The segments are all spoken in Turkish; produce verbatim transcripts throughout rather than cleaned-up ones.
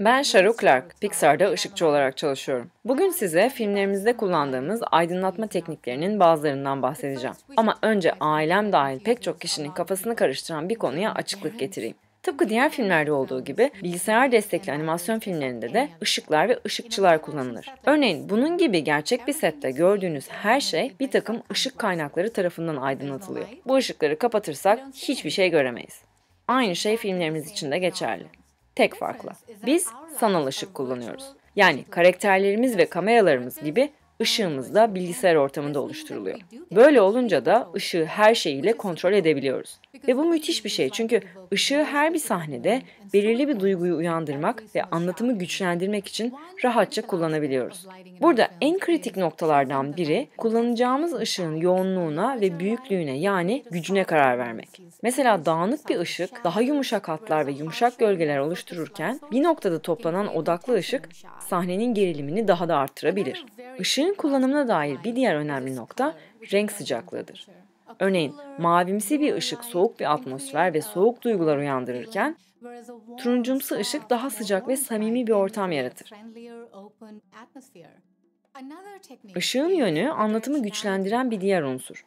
Ben Sharuk Clark, Pixar'da ışıkçı olarak çalışıyorum. Bugün size filmlerimizde kullandığımız aydınlatma tekniklerinin bazılarından bahsedeceğim. Ama önce ailem dahil pek çok kişinin kafasını karıştıran bir konuya açıklık getireyim. Tıpkı diğer filmlerde olduğu gibi bilgisayar destekli animasyon filmlerinde de ışıklar ve ışıkçılar kullanılır. Örneğin bunun gibi gerçek bir sette gördüğünüz her şey bir takım ışık kaynakları tarafından aydınlatılıyor. Bu ışıkları kapatırsak hiçbir şey göremeyiz. Aynı şey filmlerimiz için de geçerli. Tek farkla biz sanal ışık kullanıyoruz. Yani karakterlerimiz ve kameralarımız gibi ışığımız da bilgisayar ortamında oluşturuluyor. Böyle olunca da ışığı her şeyiyle kontrol edebiliyoruz. Ve bu müthiş bir şey çünkü ışığı her bir sahnede belirli bir duyguyu uyandırmak ve anlatımı güçlendirmek için rahatça kullanabiliyoruz. Burada en kritik noktalardan biri kullanacağımız ışığın yoğunluğuna ve büyüklüğüne yani gücüne karar vermek. Mesela dağınık bir ışık daha yumuşak hatlar ve yumuşak gölgeler oluştururken bir noktada toplanan odaklı ışık sahnenin gerilimini daha da arttırabilir. Işığın kullanımına dair bir diğer önemli nokta renk sıcaklığıdır. Örneğin mavimsi bir ışık soğuk bir atmosfer ve soğuk duygular uyandırırken turuncumsu ışık daha sıcak ve samimi bir ortam yaratır. Işığın yönü anlatımı güçlendiren bir diğer unsur.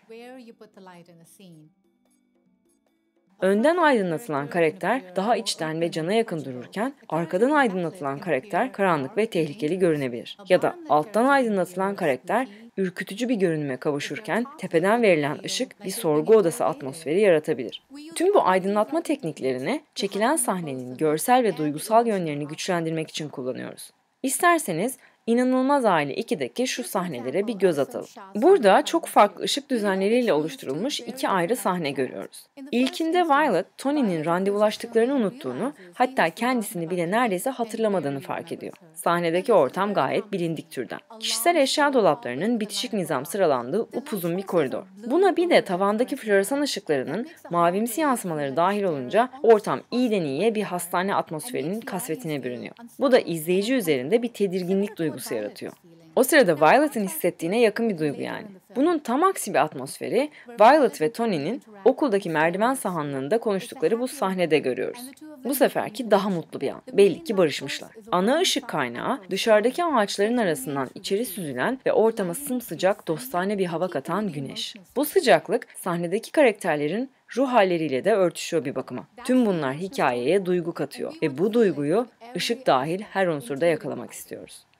Önden aydınlatılan karakter daha içten ve cana yakın dururken, arkadan aydınlatılan karakter karanlık ve tehlikeli görünebilir. Ya da alttan aydınlatılan karakter ürkütücü bir görünüme kavuşurken, tepeden verilen ışık bir sorgu odası atmosferi yaratabilir. Tüm bu aydınlatma tekniklerini çekilen sahnenin görsel ve duygusal yönlerini güçlendirmek için kullanıyoruz. İsterseniz, İnanılmaz Aile iki'deki şu sahnelere bir göz atalım. Burada çok farklı ışık düzenleriyle oluşturulmuş iki ayrı sahne görüyoruz. İlkinde Violet, Tony'nin randevulaştıklarını unuttuğunu, hatta kendisini bile neredeyse hatırlamadığını fark ediyor. Sahnedeki ortam gayet bilindik türden. Kişisel eşya dolaplarının bitişik nizam sıralandığı upuzun bir koridor. Buna bir de tavandaki floresan ışıklarının mavimsi yansımaları dahil olunca ortam iyiden iyiye bir hastane atmosferinin kasvetine bürünüyor. Bu da izleyici üzerinde bir tedirginlik duygusu yaratıyor. O sırada Violet'ın hissettiğine yakın bir duygu yani. Bunun tam aksi bir atmosferi Violet ve Tony'nin okuldaki merdiven sahanlığında konuştukları bu sahnede görüyoruz. Bu seferki daha mutlu bir an. Belli ki barışmışlar. Ana ışık kaynağı dışarıdaki ağaçların arasından içeri süzülen ve ortama sımsıcak dostane bir hava katan güneş. Bu sıcaklık sahnedeki karakterlerin ruh halleriyle de örtüşüyor bir bakıma. Tüm bunlar hikayeye duygu katıyor ve bu duyguyu ışık dahil her unsurda yakalamak istiyoruz.